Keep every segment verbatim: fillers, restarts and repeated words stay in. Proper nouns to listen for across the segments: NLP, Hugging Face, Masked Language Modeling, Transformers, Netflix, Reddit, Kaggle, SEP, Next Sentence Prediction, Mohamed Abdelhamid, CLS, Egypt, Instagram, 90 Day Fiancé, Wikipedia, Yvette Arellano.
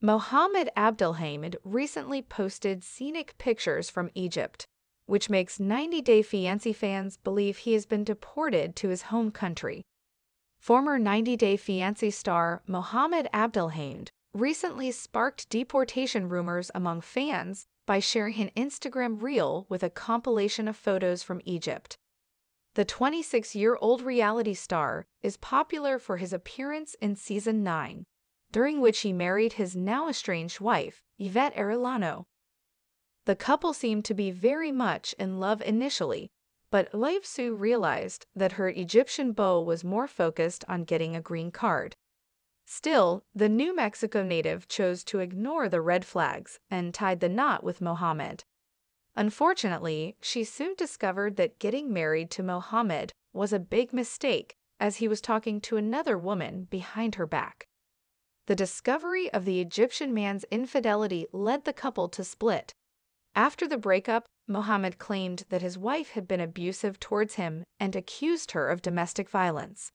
Mohamed Abdelhamid recently posted scenic pictures from Egypt, which makes ninety day fiancé fans believe he has been deported to his home country. Former ninety day fiancé star Mohamed Abdelhamid recently sparked deportation rumors among fans by sharing an Instagram reel with a compilation of photos from Egypt. The twenty-six-year-old reality star is popular for his appearance in season nine, during which he married his now-estranged wife, Yvette Arellano. The couple seemed to be very much in love initially, but Yvette realized that her Egyptian beau was more focused on getting a green card. Still, the New Mexico native chose to ignore the red flags and tied the knot with Mohamed. Unfortunately, she soon discovered that getting married to Mohamed was a big mistake, as he was talking to another woman behind her back. The discovery of the Egyptian man's infidelity led the couple to split. After the breakup, Mohamed claimed that his wife had been abusive towards him and accused her of domestic violence.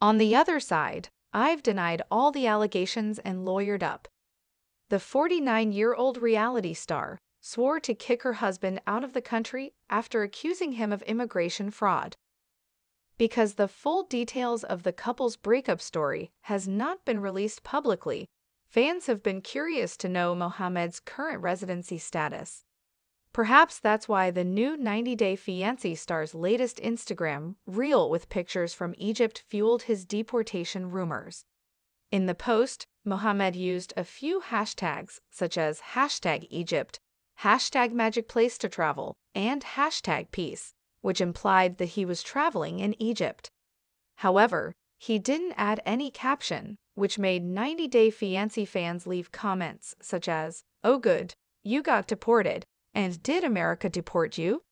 On the other side, I've denied all the allegations and lawyered up. The forty-nine-year-old reality star swore to kick her husband out of the country after accusing him of immigration fraud. Because the full details of the couple's breakup story has not been released publicly, fans have been curious to know Mohamed's current residency status. Perhaps that's why the new ninety day fiancé star's latest Instagram reel with pictures from Egypt fueled his deportation rumors. In the post, Mohamed used a few hashtags such as hashtag Egypt, hashtag magic place to travel, and hashtag peace, which implied that he was traveling in Egypt. However, he didn't add any caption, which made ninety day fiancé fans leave comments such as, "Oh good, you got deported, and did America deport you?"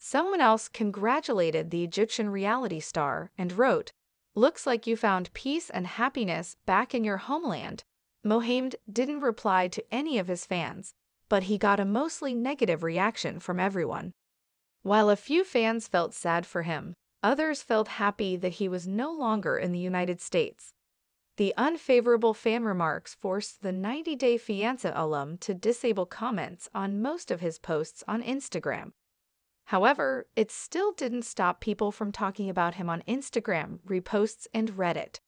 Someone else congratulated the Egyptian reality star and wrote, "Looks like you found peace and happiness back in your homeland." Mohamed didn't reply to any of his fans, but he got a mostly negative reaction from everyone. While a few fans felt sad for him, others felt happy that he was no longer in the United States. The unfavorable fan remarks forced the ninety day fiancé alum to disable comments on most of his posts on Instagram. However, it still didn't stop people from talking about him on Instagram, reposts, and Reddit.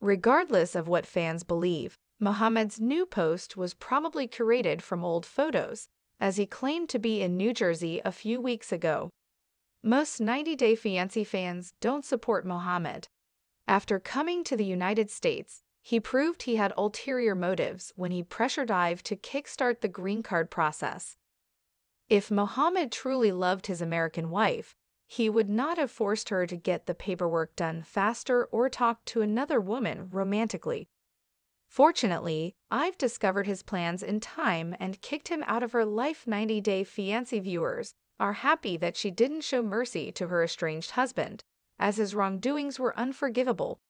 Regardless of what fans believe, Mohamed's new post was probably curated from old photos, as he claimed to be in New Jersey a few weeks ago. Most ninety day fiancé fans don't support Mohamed. After coming to the United States, he proved he had ulterior motives when he pressure dived to kickstart the green card process. If Mohamed truly loved his American wife, he would not have forced her to get the paperwork done faster or talked to another woman romantically. Fortunately, I've discovered his plans in time and kicked him out of her life. ninety day fiancé viewers are happy that she didn't show mercy to her estranged husband, as his wrongdoings were unforgivable.